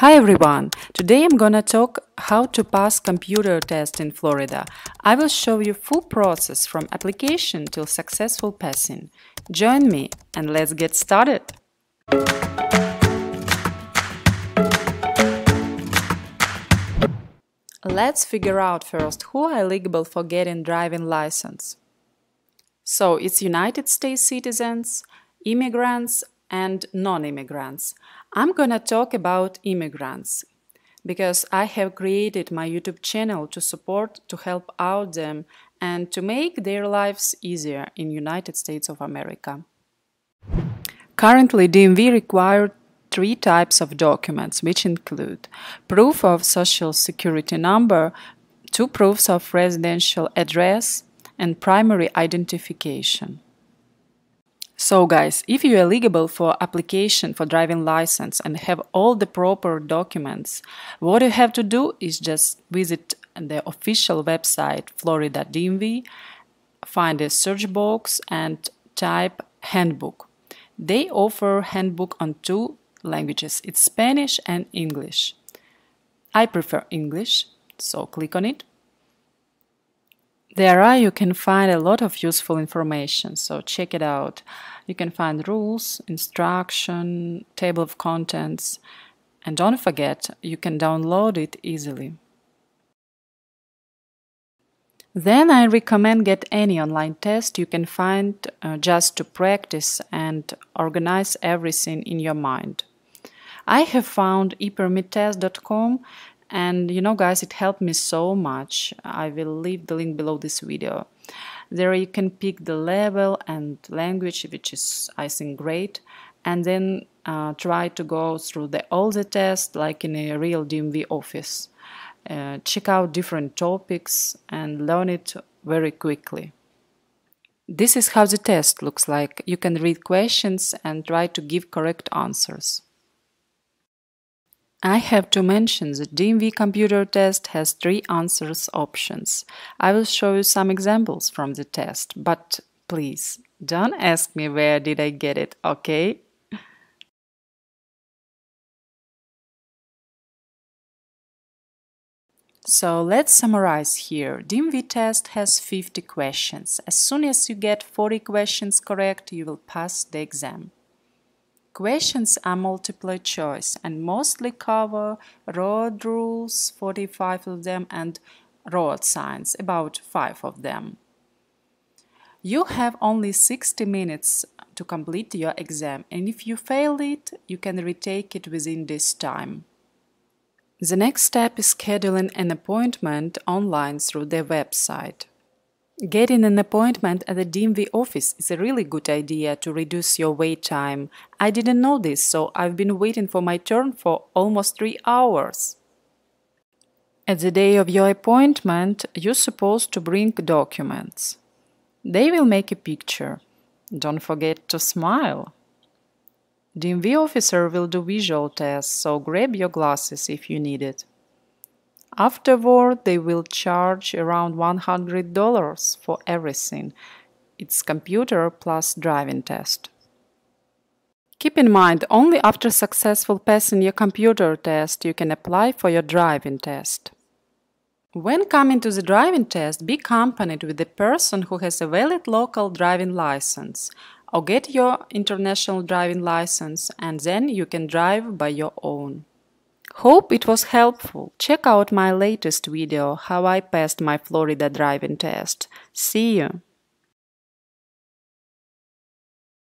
Hi everyone! Today I'm gonna talk how to pass computer test in Florida. I will show you full process from application till successful passing. Join me and let's get started! Let's figure out first who are eligible for getting driving license. So it's United States citizens, immigrants, and non-immigrants. I'm gonna talk about immigrants because I have created my YouTube channel to help out them and to make their lives easier in United States of America. Currently, DMV requires three types of documents, which include proof of social security number, two proofs of residential address, and primary identification. So guys, if you are eligible for application for driving license and have all the proper documents, what you have to do is just visit the official website Florida DMV, find a search box and type handbook. They offer handbook on two languages, it's Spanish and English. I prefer English, so click on it. There you can find a lot of useful information, so check it out. You can find rules, instruction, table of contents, and don't forget, you can download it easily. Then I recommend get any online test you can find just to practice and organize everything in your mind. I have found epermittest.com. And you know guys, it helped me so much. I will leave the link below this video. There you can pick the level and language, which is I think great, and then try to go through all the tests like in a real DMV office. Check out different topics and learn it very quickly. This is how the test looks like. You can read questions and try to give correct answers. I have to mention that DMV computer test has three answers options. I will show you some examples from the test, but please don't ask me where did I get it, okay? So let's summarize here. DMV test has 50 questions. As soon as you get 40 questions correct, you will pass the exam. Questions are multiple choice and mostly cover road rules, 45 of them, and road signs, about 5 of them. You have only 60 minutes to complete your exam, and if you fail it, you can retake it within this time. The next step is scheduling an appointment online through their website. Getting an appointment at the DMV office is a really good idea to reduce your wait time. I didn't know this, so I've been waiting for my turn for almost 3 hours. At the day of your appointment, you're supposed to bring documents. They will make a picture. Don't forget to smile. DMV officer will do visual tests, so grab your glasses if you need it. Afterward, they will charge around $100 for everything. It's computer plus driving test. Keep in mind, only after successful passing your computer test, you can apply for your driving test. When coming to the driving test, be accompanied with the person who has a valid local driving license, or get your international driving license, and then you can drive by your own. Hope it was helpful. Check out my latest video, how I passed my Florida driving test. See you!